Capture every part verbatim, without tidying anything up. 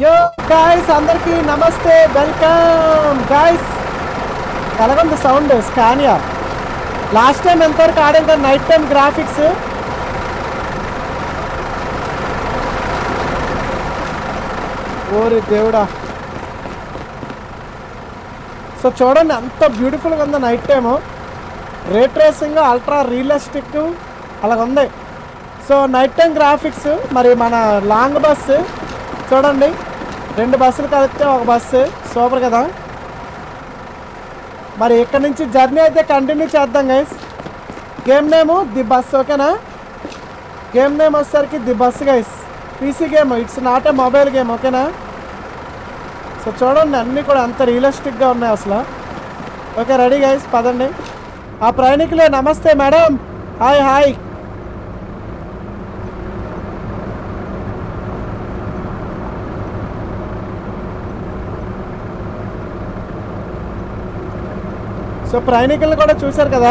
यो guys अंदरिकी नमस्ते welcome guys कलगंद साउंड स्कानिया लास्ट टाइम एंतवरकु आडिंदो नाइट टाइम ग्राफिक्स ओरे देवड़ा सो चूडंడి अंत ब्यूटिफुल गा उंदी night time ray tracing ultra realistic अला उंदी सो नाइट टाइम ग्राफिक्स मरी मन लांग बस चूडंడి రెండు బస్సులు కలిస్తే ఒక బస్సు సూపర్ కదా మరి ఇక్కడ నుంచి జర్నీ అయితే కంటిన్యూ చేద్దాం guys game name the bus ఓకేనా గేమ్ నేమ్ వచ్చేసరికి the bus guys PC game it's not a mobile game ఓకేనా సో చూడండి అన్నీ కూడా అంత రియలిస్టిక్ గా ఉన్నాయి అసలు ఓకే రెడీ గైస్ పదండి ఆ ప్రయాణికులే నమస్తే మేడం హాయ్ హాయ్ సో ప్రయాణికుల్ని కూడా చూశారు కదా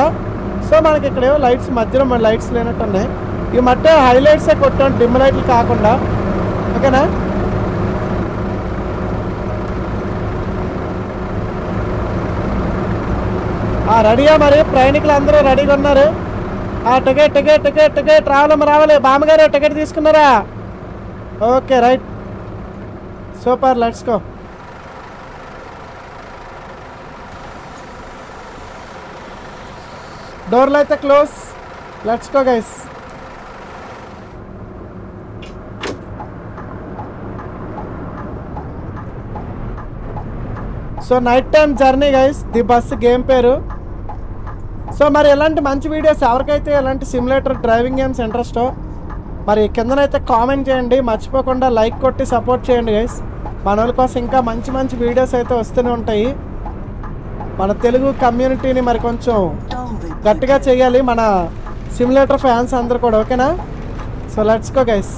సో మనకి ఇక్కడ లైట్స్ మధ్యలో మన లైట్స్ లేనట్టు ఉన్నాయి ఈ మట్టే హైలైట్స్ ఏ కొట్టం డిమ్ లైట్లు కాకుండా ఓకేనా ఆ రెడీయా మరి ప్రయాణికులు అందరూ రెడీగా ఉన్నారు ఆ టికెట్ టికెట్ టికెట్ టికెట్ రావాలమ్మ రావాలి బామ్మగారు టికెట్ తీసుకున్నారా okay right super let's go door light close let's go guys so night time journey guys the bus game पेरू सो मरी इलांटि मंची वीडियोस एवरकैते इलांटि सिम्युलेटर ड्राइविंग गेम्स इंट्रेस्टो मरी किंदनैते कामेंट चेयंडी मर्चिपोकुंडा लाइक कोट्टि सपोर्ट चेयंडी गाइस मनोल कोसम इंका मंची मंची वीडियोस अयिते वस्तूने उंटायि मन तेलुगु कम्यूनिटी मरी कोंचेम గట్టిగా చేయాలి మన సిమ్యులేటర్ ఫ్యాన్స్ అందరూ కూడా ఓకేనా so let's go guys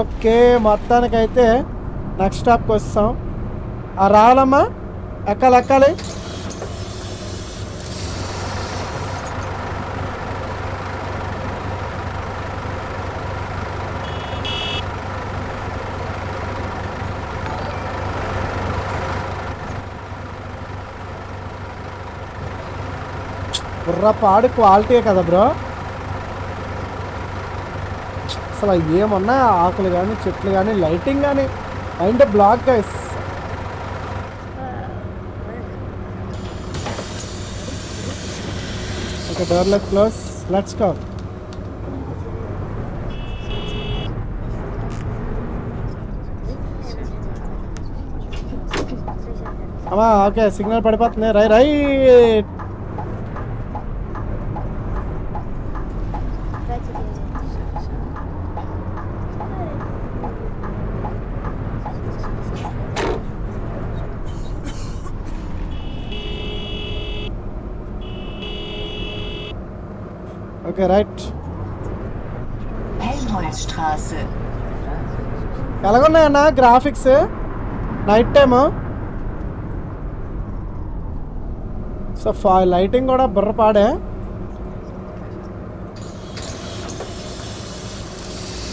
okay మొత్తానికి అయితే నెక్స్ట్ స్టాప్ కి వస్తాం ఆ రావాలమ్మా ఎక్కాలి ఎక్కాలి బుర్ర పాడు క్వాలిటీ కదా బ్రో అసలు ఏమన్నా ఆకులు కానీ చెట్లు కానీ లైటింగ్ కానీ and black guys okay door let close let's go అమ్మా ఓకే సిగ్నల్ పడిపోతుంది right right Okay, right. Helmholtzstraße. ఎలాగున్నాయన్నా గ్రాఫిక్స్ నైట్ టైమ్ సో ఫా లైటింగ్ కూడా బుర్రపాడే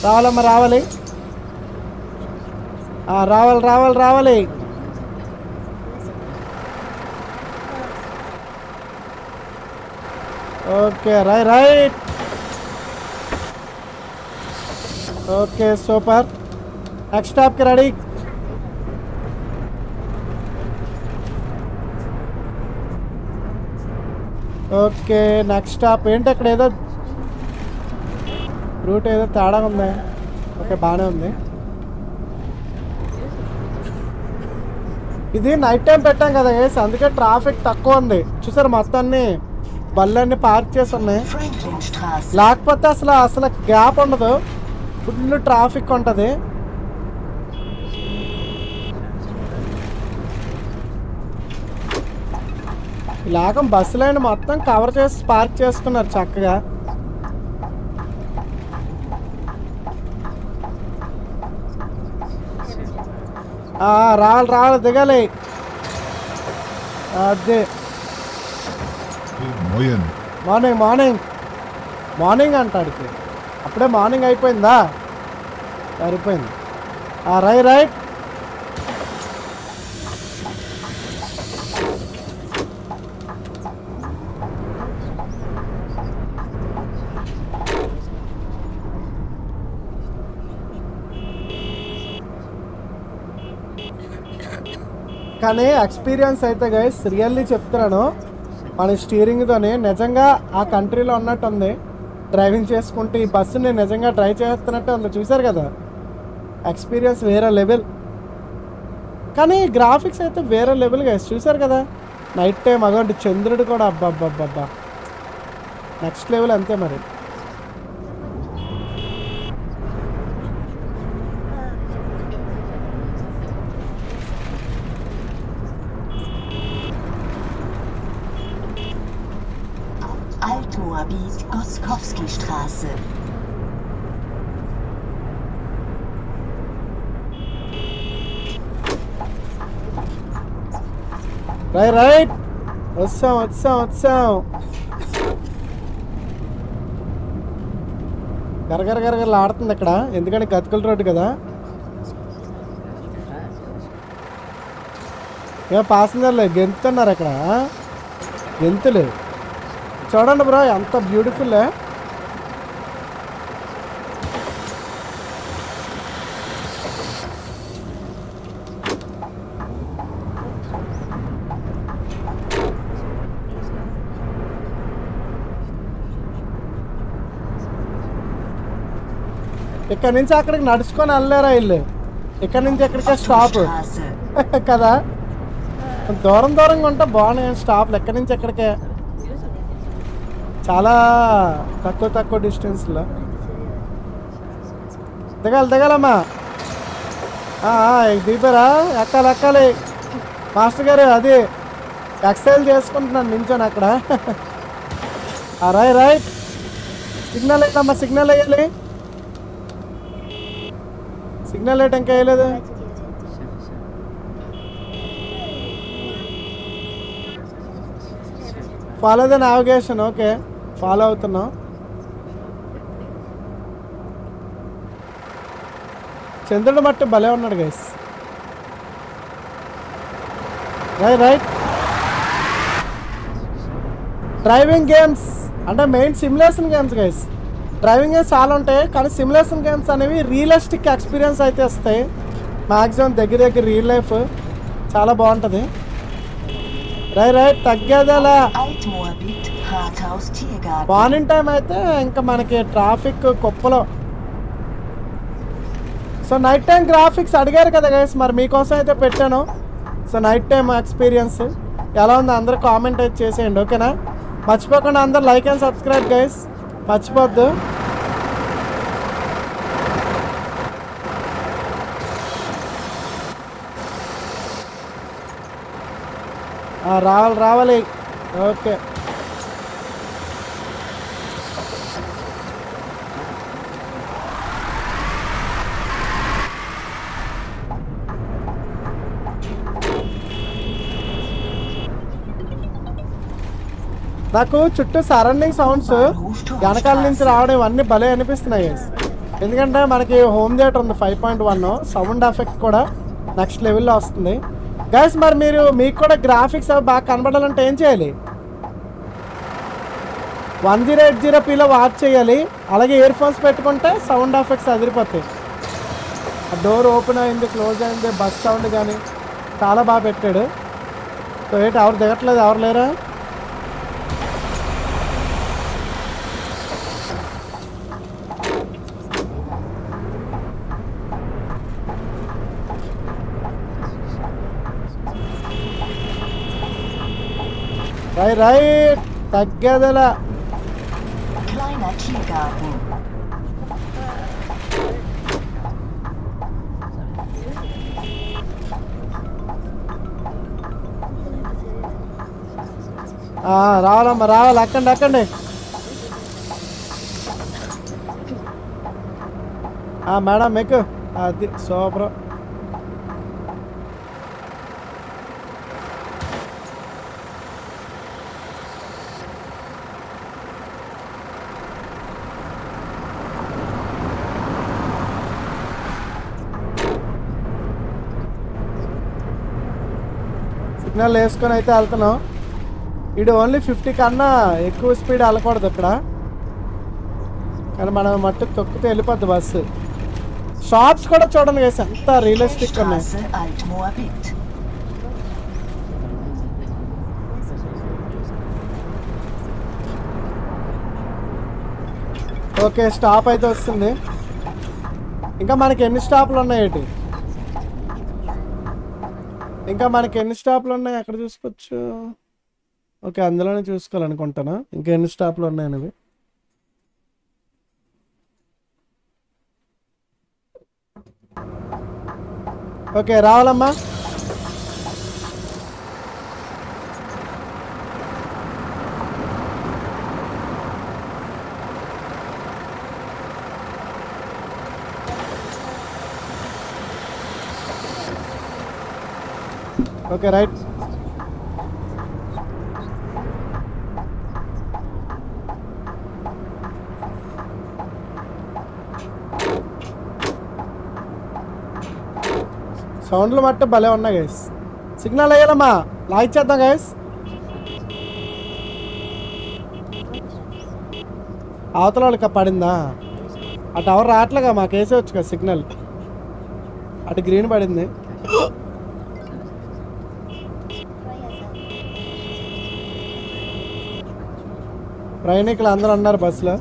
రావాలమ్మ రావాలి రావాలి రావాలి రావాలి okay right right okay super next stop के रेडी ओके नेक्स्ट स्टॉप ఏంట అక్కడ ఏదో రూట్ ఏదో తేడా ఉంది ఓకే బానే ఉంది ఇది నైట్ టైం పెట్టాం కదా గైస్ అందుకే ట్రాఫిక్ తక్కువ ఉంది చూసారు మొత్తాన్ని బల్లన్ని పార్క్ చేసి ఉన్నాయి లేకపోతే అసలు అసలు గ్యాప్ ఉండదు ఫుల్ ట్రాఫిక్ ఉంటుంది ఇలాగ బస్సులైన మొత్తం కవర్ చేసి పార్క్ చేసుకున్నారు చక్కగా రావాలి రావాలి దిగాలి అదే మార్నింగ్ మార్నింగ్ మార్నింగ్ అంటాడు అప్పుడే మార్నింగ్ అయిపోయిందా సరిపోయింది ఆ రై రైట్ కానీ ఎక్స్‌పీరియన్స్ అయితే గైస్ రియల్లీ చెప్తున్నాను మన స్టీరింగ్ తోనే నిజంగా ఆ కంట్రీలో ఉన్నట్టు ఉంది డ్రైవింగ్ చేసుకుంటే ఈ బస్ ని నిజంగా ట్రై చేస్తున్నట్టు ఉంది చూశారు కదా ఎక్స్‌పీరియన్స్ వేరే లెవెల్ కానీ గ్రాఫిక్స్ అయితే వేరే లెవెల్ గైస్ చూశారు కదా నైట్ టైం అగౌంట్ చంద్రుడు కూడా అబ్బబ్బబ్బబ్బా నెక్స్ట్ లెవెల్ అంతే మరి Straße. Right, right. What's up? What's up? What's up? Gar gar gar gar laarthundi ikkada endukante katkal road kada. Ye passenger le gentunnaru ikkada. Gentule. Chudandi bro anta beautiful le. ఇక్కడ నుంచి అక్కడికి నడుచుకొని వెళ్ళారా ఇల్లు ఇక్కడ నుంచి ఎక్కడికే స్టాప్ కదా దూరం దూరంగా ఉంటే బాగున్నాయి స్టాప్లు ఎక్కడి నుంచి ఎక్కడికే చాలా తక్కువ తక్కువ డిస్టెన్స్లో దిగాలి దిగాలమ్మా దిగుతారా ఎక్కాలి ఎక్కాలి మాస్టర్ గారు అది ఎక్సైజ్ చేసుకుంటున్నాను నించోను అక్కడ రాయ్ రైట్ సిగ్నల్ అయిందమ్మా సిగ్నల్ వేయాలి సిగ్నల్ లైట్ ఇంకా వేయలేదు follow the navigation okay follow అవుతున్నాం చంద్రుడు మట్టు భలే ఉన్నాడు guys right right driving games అంటే main simulation games guys driving games చాలా ఉంటాయి కానీ సిమ్యులేషన్ గేమ్స్ అనేవి రియలిస్టిక్ ఎక్స్పీరియన్స్ అయితే వస్తాయి మ్యాక్సిమం దగ్గర దగ్గర రియల్ లైఫ్ చాలా బాగుంటుంది రై రైట్ తగ్గేదేలా మార్నింగ్ టైం అయితే ఇంకా మనకి ట్రాఫిక్ కుప్పలో సో నైట్ టైం గ్రాఫిక్స్ అడిగారు కదా గైస్ మరి మీకోసం అయితే పెట్టాను సో నైట్ టైం ఎక్స్పీరియన్స్ ఎలా ఉందో అందరూ కామెంట్ అయితే చేసేయండి ఓకేనా మర్చిపోకుండా అందరూ లైక్ అండ్ సబ్స్క్రైబ్ గైస్ మర్చిపోద్దు రావాలి రావాలి ఓకే నాకు చుట్టూ సరౌండింగ్ సౌండ్స్ వెనకాల నుంచి రావడం ఇవన్నీ భలే అనిపిస్తున్నాయి ఎందుకంటే మనకి హోమ్ థియేటర్ ఉంది five point one sound effect కూడా నెక్స్ట్ లెవెల్లో వస్తుంది గైస్ మరి మీరు మీకు కూడా గ్రాఫిక్స్ అవి బాగా కనబడాలంటే ఏం చేయాలి వన్ జీరో ఎయిట్ జీరో పీలో వాచ్ చేయాలి అలాగే ఇయర్ ఫోన్స్ పెట్టుకుంటే సౌండ్ ఎఫెక్ట్స్ అదిరిపోతాయి డోర్ ఓపెన్ అయింది క్లోజ్ అయింది బస్ సౌండ్ కానీ చాలా బాగా పెట్టాడు సో ఏంటి ఎవరు దిగట్లేదు ఎవరు లేరా రై రైట్ తగ్గేదలా రావాలమ్మ రావాలి అక్కండి అక్కండి మేడం మీకు అది సూపర్ सिग्नल वेसको हेतना इड ओनली फिफ्टी कना एक्व स्पीड अलकूद इकड़ा मन मट तोद बस షాప్స్ కూడా చూడండి గైస్ ఎంత రియలిస్టిక్ ఉన్నాయి ఓకే స్టాప్ అయితే వస్తుంది ఇంకా మనకి ఎన్ని స్టాప్లు ఉన్నాయి ఏంటి ఇంకా మనకి ఎన్ని స్టాప్లు ఉన్నాయి అక్కడ చూసుకోవచ్చు ఓకే అందులోనే చూసుకోవాలనుకుంటానా ఇంకా ఎన్ని స్టాప్లు ఉన్నాయి అనేది ఓకే రావాలమ్మ ఓకే రైట్ సౌండ్లు మట్ట భలే ఉన్నా గైస్ సిగ్నల్ అయ్యాలమ్మా లైక్ చేద్దాం గైస్ అవతల వాళ్ళకి పడిందా ఆ టవర్ రాట్లేగా మా కేసే వచ్చు కదా సిగ్నల్ అటు గ్రీన్ పడింది ప్రయాణికులు అందరూ ఉన్నారు బస్సులో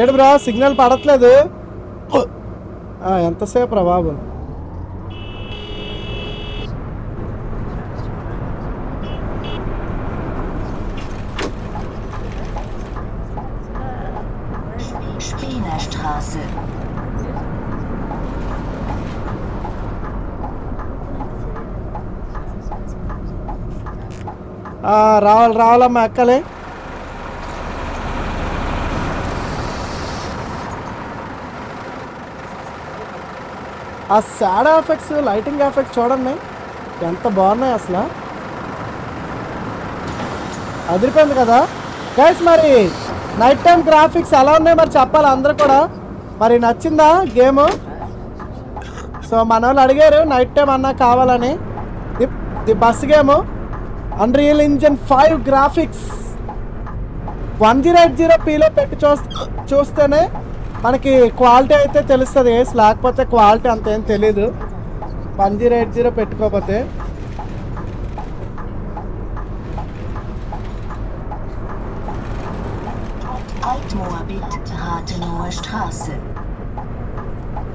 ఏడు బ్రా సిగ్నల్ పడట్లేదు ఆ ఎంతసేపు రా బాబు ఆ రావాలి రావాలమ్మా అక్కలే ఆ సాడ్ ఎఫెక్ట్స్ లైటింగ్ ఎఫెక్ట్స్ చూడండి ఎంత బాగున్నాయి అసలు అదిరిపోయింది కదా గైస్ మరి నైట్ టైం గ్రాఫిక్స్ ఎలా ఉన్నాయి మరి చెప్పాలి అందరూ కూడా మరి నచ్చిందా గేమ్ సో మన వాళ్ళు అడిగారు నైట్ టైం అన్నా కావాలని the bus game unreal engine five graphics one zero eight zero పీలో పెట్టి చూ చూస్తేనే మనకి క్వాలిటీ అయితే తెలుస్తుంది గైస్ లేకపోతే క్వాలిటీ అంతేం తెలీదు వన్ జీరో ఎయిట్ జీరో పెట్టుకోకపోతే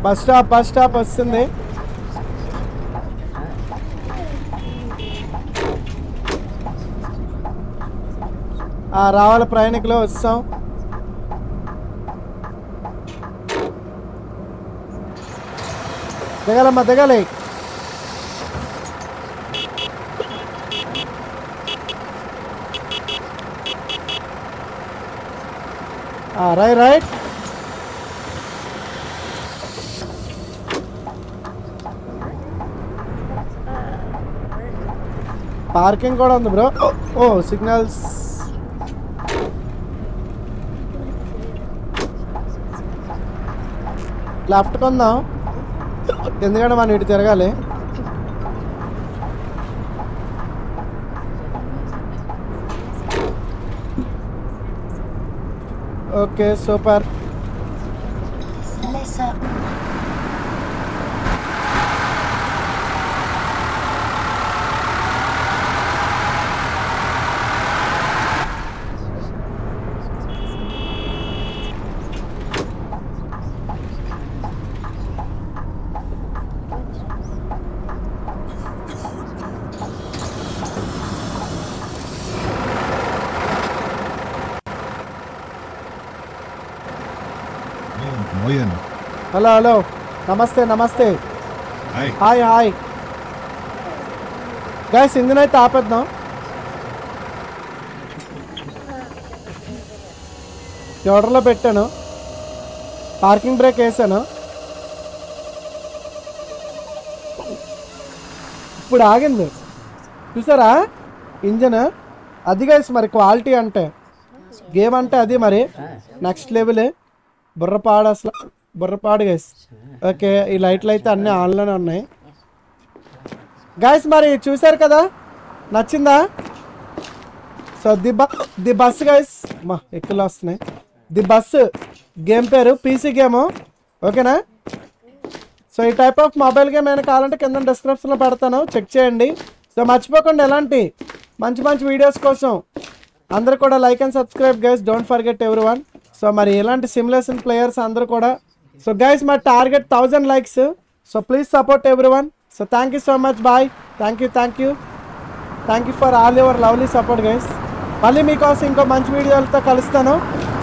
బస్ స్టాప్ బస్ స్టాప్ వస్తుంది రావాల ప్రయాణికులు వస్తాం దిగాలమ్మా దిగాలి రై రైట్ పార్కింగ్ కూడా ఉంది బ్రో ఓ సిగ్నల్స్ లెఫ్ట్ కొందాం ఎందుకంటే మనం ఇటు తిరగాలి ఓకే సూపర్ हेलो हेलो नमस्ते नमस्ते हाय हाय गाइस इंजन అయితే ఆపేద్దాం ఆర్డర్లో పెట్టాను పార్కింగ్ బ్రేక్ వేసాను ఇప్పుడు ఆగింది చూసారా ఇంజన్ అది గైస్ మరి క్వాలిటీ అంటే గేమ్ అంటే అది మరి నెక్స్ట్ లెవెల్ బుర్రపాడు అసలు బుర్రపాడు గైస్. ఓకే ఈ లైట్లు అయితే అన్నీ ఆన్లోనే ఉన్నాయి గైస్. మరి చూసారు కదా, నచ్చిందా? So the bus the bus guys, మా ఎక్కువ వస్తున్నాయి. ది బస్ గేమ్ పేరు, పీసీ గేమ్ ఓకేనా. సో ఈ టైప్ ఆఫ్ మొబైల్ గేమ్ ఏమైనా కావాలంటే కింద డిస్క్రిప్షన్లో పెడతాను, చెక్ చేయండి. సో మర్చిపోకండి, ఎలాంటి మంచి మంచి వీడియోస్ కోసం అందరూ కూడా like and subscribe guys, don't forget everyone. So మరి ఇలాంటి సిమ్యులేషన్ ప్లేయర్స్ అందరూ కూడా. సో గైస్ మా target thousand likes, so please support everyone. So thank you so much, bye. Thank you thank you thank you for all your lovely support guys. మళ్ళీ మీకోసం ఇంకో మంచి వీడియోలతో కలుస్తాను.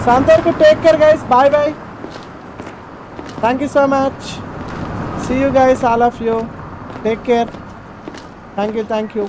సో అందరికీ take care guys, bye bye. Thank you so much, see you guys, all of you, take care. Thank you thank you